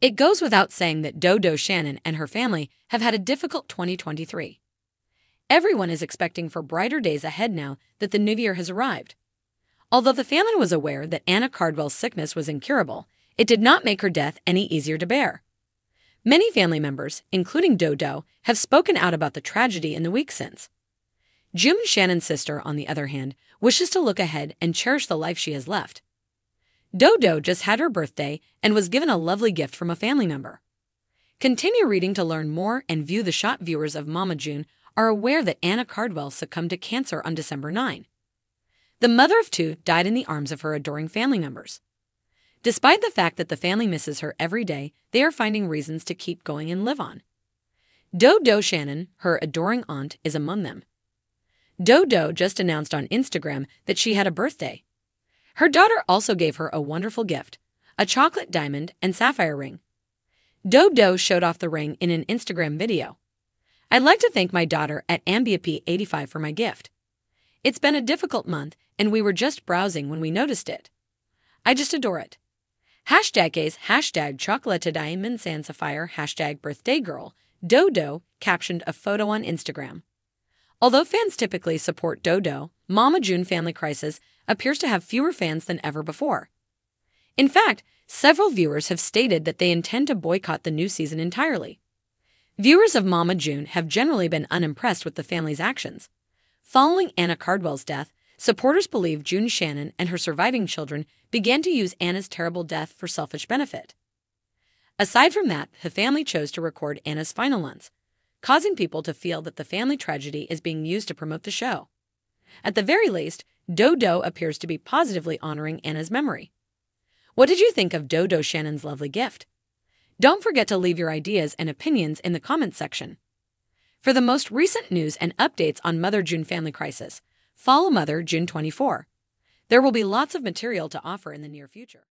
It goes without saying that Doe Doe Shannon and her family have had a difficult 2023. Everyone is expecting for brighter days ahead now that the new year has arrived. Although the family was aware that Anna Cardwell's sickness was incurable, it did not make her death any easier to bear. Many family members, including Doe Doe, have spoken out about the tragedy in the week since. June Shannon's sister, on the other hand, wishes to look ahead and cherish the life she has left. Doe Doe just had her birthday and was given a lovely gift from a family member. Continue reading to learn more and view the shot. Viewers of Mama June are aware that Anna Cardwell succumbed to cancer on December 9. The mother of two died in the arms of her adoring family members. Despite the fact that the family misses her every day, they are finding reasons to keep going and live on. Doe Doe Shannon, her adoring aunt, is among them. Doe Doe just announced on Instagram that she had a birthday. Her daughter also gave her a wonderful gift, a chocolate diamond and sapphire ring. Doe Doe showed off the ring in an Instagram video. "I'd like to thank my daughter at AmbiaP85 for my gift. It's been a difficult month and we were just browsing when we noticed it. I just adore it. Hashtag gays, hashtag chocolate diamonds and sapphire, hashtag birthday girl," Doe Doe captioned a photo on Instagram. Although fans typically support Doe Doe, Mama June family crisis appears to have fewer fans than ever before. In fact, several viewers have stated that they intend to boycott the new season entirely. Viewers of Mama June have generally been unimpressed with the family's actions. Following Anna Cardwell's death, supporters believe June Shannon and her surviving children began to use Anna's terrible death for selfish benefit. Aside from that, the family chose to record Anna's final ones, causing people to feel that the family tragedy is being used to promote the show. At the very least, Doe Doe appears to be positively honoring Anna's memory. What did you think of Doe Doe Shannon's lovely gift? Don't forget to leave your ideas and opinions in the comments section. For the most recent news and updates on Mother June family crisis, follow Mother June 24. There will be lots of material to offer in the near future.